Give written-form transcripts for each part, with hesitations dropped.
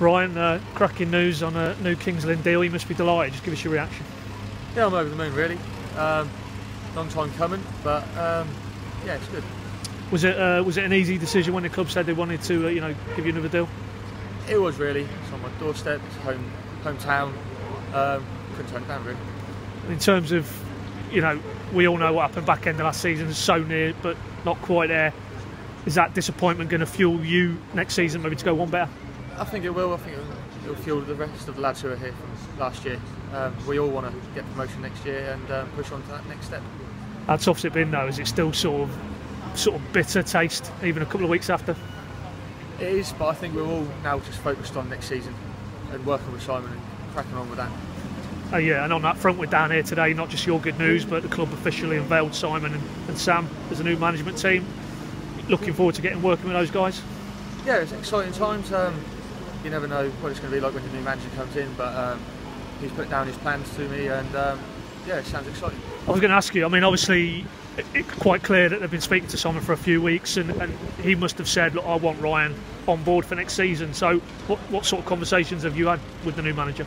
Ryan, cracking news on a new King's Lynn deal. You must be delighted. Just give us your reaction. Yeah, I'm over the moon, really. Long time coming, but yeah, it's good. Was it an easy decision when the club said they wanted to, you know, give you another deal? It was really. It's on my doorstep. It's hometown. Couldn't turn it down, really. In terms of, you know, we all know what happened back end of last season. So near, but not quite there. Is that disappointment going to fuel you next season, maybe to go one better? I think it will. I think it will fuel the rest of the lads who are here from last year. We all want to get promotion next year and push on to that next step. How tough's it been though? Is it still sort of bitter taste even a couple of weeks after? It is, but I think we're all now just focused on next season and working with Simon and cracking on with that. Oh yeah, and on that front, we're down here today. Not just your good news, but the club officially unveiled Simon and Sam as a new management team. Looking forward to getting working with those guys. Yeah, it's exciting times. You never know what it's going to be like when the new manager comes in, but he's put down his plans to me, and yeah, it sounds exciting. I was going to ask you. I mean, obviously, it's quite clear that they've been speaking to Simon for a few weeks, and he must have said, "Look, I want Ryan on board for next season." So, what sort of conversations have you had with the new manager?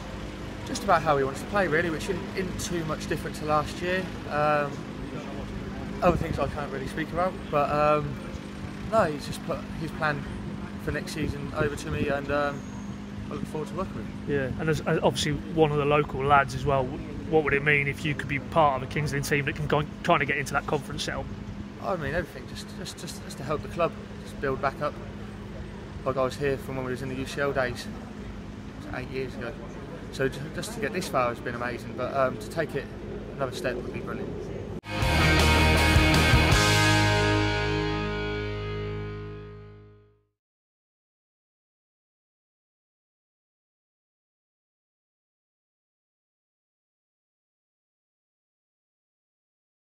Just about how he wants to play, really, which isn't too much different to last year. Other things I can't really speak about, but no, he's just put his plan for next season over to me, and I look forward to working with him. Yeah, and as obviously one of the local lads as well, what would it mean if you could be part of a King's Lynn team that can go and kind of get into that conference setup? I mean, everything, just to help the club, just build back up. Like I was here from when we was in the UCL days, 8 years ago. So just to get this far has been amazing, but to take it another step would be brilliant.